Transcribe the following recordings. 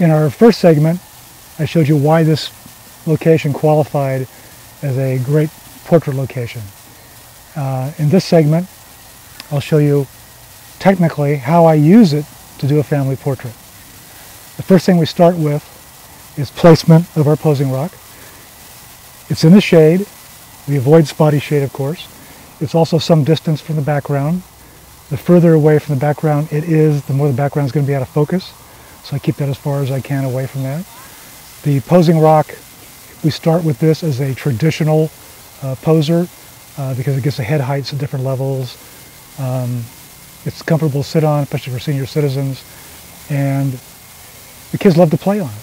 In our first segment, I showed you why this location qualified as a great portrait location. In this segment, I'll show you technically how I use it to do a family portrait. The first thing we start with is placement of our posing rock. It's in the shade. We avoid spotty shade, of course. It's also some distance from the background. The further away from the background it is, the more the background is going to be out of focus. So I keep that as far as I can away from that. The posing rock, we start with this as a traditional poser because it gets the head heights at different levels. It's comfortable to sit on, especially for senior citizens, and the kids love to play on it.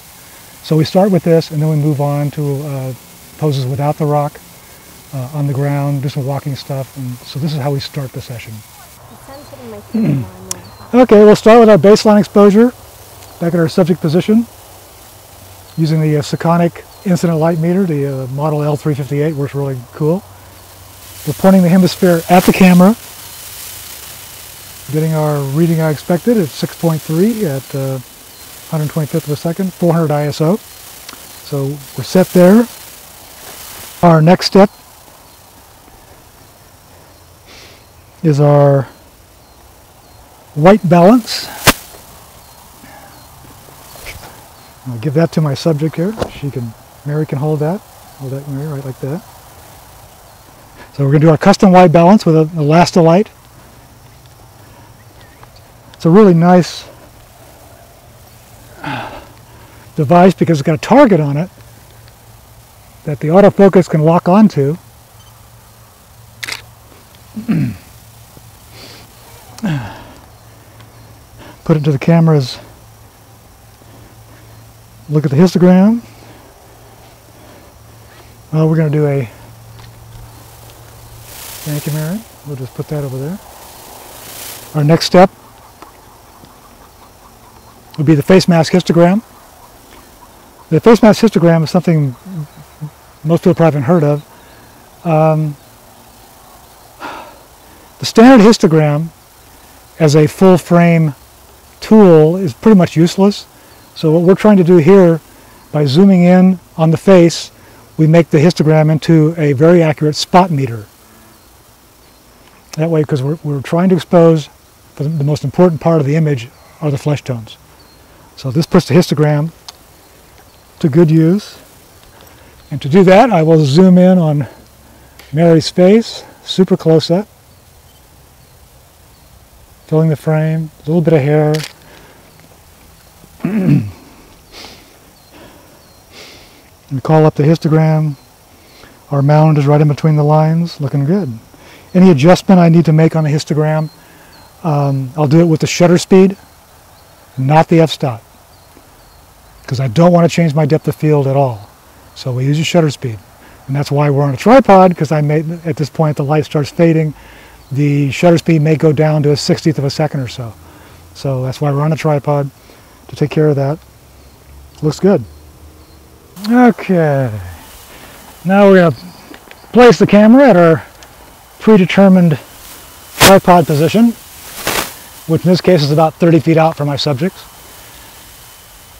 So we start with this, and then we move on to poses without the rock, on the ground, do some walking stuff, and so this is how we start the session. Okay, we'll start with our baseline exposure, back at our subject position, using the Sekonic incident light meter, the model L358, works really cool. We're pointing the hemisphere at the camera, getting our reading I expected at 6.3 at 125th of a second, 400 ISO. So we're set there. Our next step is our white balance. I'll give that to my subject here. Mary can hold that. Hold that, Mary, right like that. So we're going to do our custom white balance with an Elastolite. It's a really nice device because it's got a target on it that the autofocus can lock onto. Put it to the camera's, look at the histogram. Well, we're going to do a, thank you, Mary. We'll just put that over there. Our next step would be the face mask histogram. The face mask histogram is something most people probably haven't heard of. The standard histogram as a full-frame tool is pretty much useless. So what we're trying to do here, by zooming in on the face, we make the histogram into a very accurate spot meter. That way, because we're trying to expose the most important part of the image, are the flesh tones. So this puts the histogram to good use. And to do that, I will zoom in on Mary's face, super close up, filling the frame, a little bit of hair. We call up the histogram. Our mound is right in between the lines, looking good. Any adjustment I need to make on the histogram, I'll do it with the shutter speed, not the f-stop, because I don't want to change my depth of field at all. So we use the shutter speed, and that's why we're on a tripod, because I may, at this point the light starts fading, the shutter speed may go down to a 60th of a second or so. So that's why we're on a tripod, to take care of that. Looks good. Okay, now we're going to place the camera at our predetermined tripod position, which in this case is about 30 feet out from my subjects.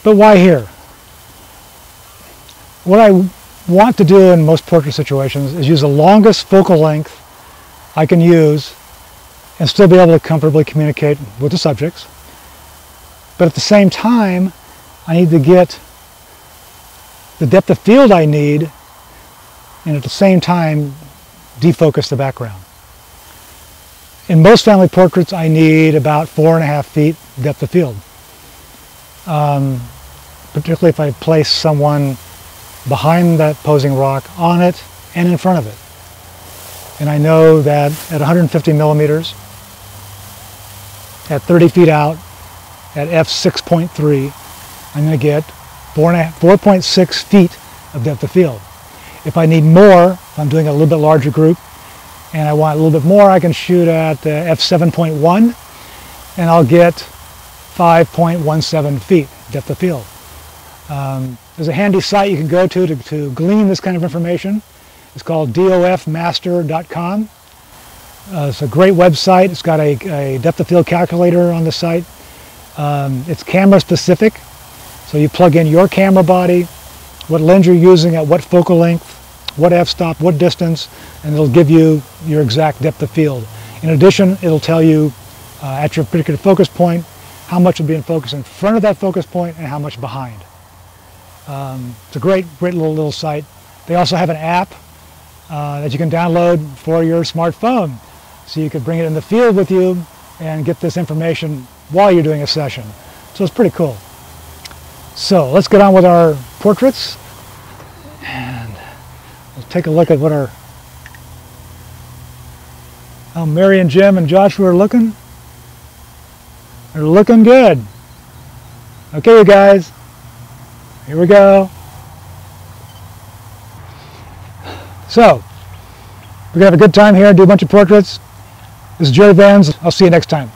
But why here? What I want to do in most portrait situations is use the longest focal length I can use and still be able to comfortably communicate with the subjects. But at the same time, I need to get the depth of field I need, and at the same time, defocus the background. In most family portraits, I need about 4.5 feet depth of field, particularly if I place someone behind that posing rock, on it, and in front of it. And I know that at 150 millimeters, at 30 feet out, at f/6.3, I'm going to get 4.6 feet of depth of field. If I need more, if I'm doing a little bit larger group, and I want a little bit more, I can shoot at f/7.1, and I'll get 5.17 feet depth of field. There's a handy site you can go to glean this kind of information. It's called dofmaster.com. It's a great website. It's got a depth of field calculator on the site. It's camera specific, So you plug in your camera body, what lens you're using at what focal length, what f-stop, what distance, and it'll give you your exact depth of field. In addition, it'll tell you at your particular focus point how much will be in focus in front of that focus point and how much behind. It's a great little site. They also have an app that you can download for your smartphone, so you could bring it in the field with you and get this information while you're doing a session. So it's pretty cool. So let's get on with our portraits and let's take a look at what our how Mary and Jim and Joshua are looking. They're looking good. Okay, you guys, here we go. So, we're going to have a good time here and do a bunch of portraits. This is Jerry Vance. I'll see you next time.